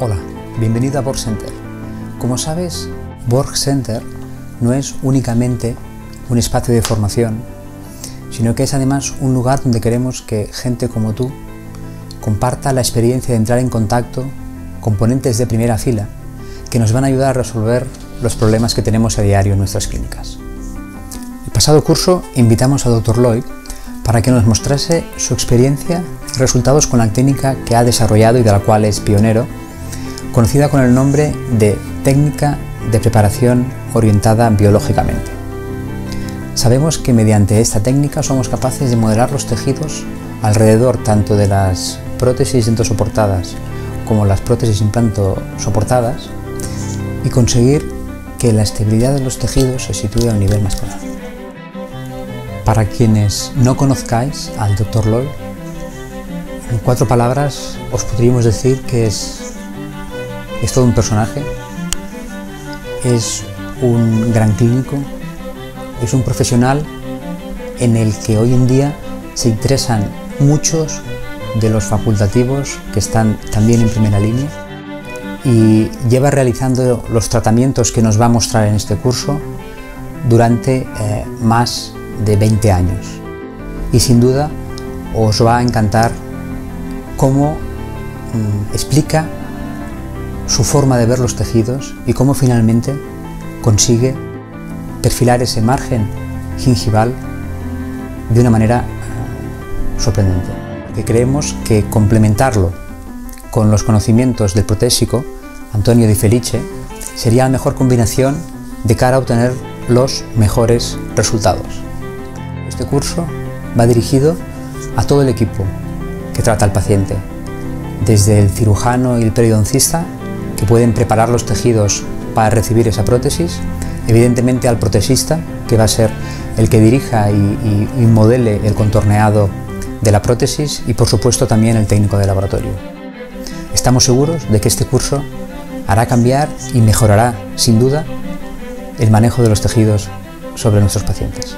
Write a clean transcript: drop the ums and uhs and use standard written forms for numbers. Hola, bienvenido a Borg Center. Como sabes, Borg Center no es únicamente un espacio de formación, sino que es además un lugar donde queremos que gente como tú comparta la experiencia de entrar en contacto con ponentes de primera fila que nos van a ayudar a resolver los problemas que tenemos a diario en nuestras clínicas. El pasado curso invitamos a Dr. Loi para que nos mostrase su experiencia y resultados con la técnica que ha desarrollado y de la cual es pionero, conocida con el nombre de técnica de preparación orientada biológicamente. Sabemos que mediante esta técnica somos capaces de modelar los tejidos alrededor tanto de las prótesis dentosoportadas como las prótesis implantosoportadas y conseguir que la estabilidad de los tejidos se sitúe a un nivel más claro. Para quienes no conozcáis al Dr. Loi, en cuatro palabras os podríamos decir que es todo un personaje, es un gran clínico, es un profesional en el que hoy en día se interesan muchos de los facultativos que están también en primera línea y lleva realizando los tratamientos que nos va a mostrar en este curso durante más de 20 años. Y sin duda os va a encantar cómo explica su forma de ver los tejidos y cómo finalmente consigue perfilar ese margen gingival de una manera sorprendente. Que creemos que complementarlo con los conocimientos del protésico Antonello di Felice sería la mejor combinación de cara a obtener los mejores resultados. Este curso va dirigido a todo el equipo que trata al paciente, desde el cirujano y el periodoncista que pueden preparar los tejidos para recibir esa prótesis, evidentemente al protesista, que va a ser el que dirija y modele el contorneado de la prótesis, y por supuesto también el técnico de laboratorio. Estamos seguros de que este curso hará cambiar y mejorará, sin duda, el manejo de los tejidos sobre nuestros pacientes.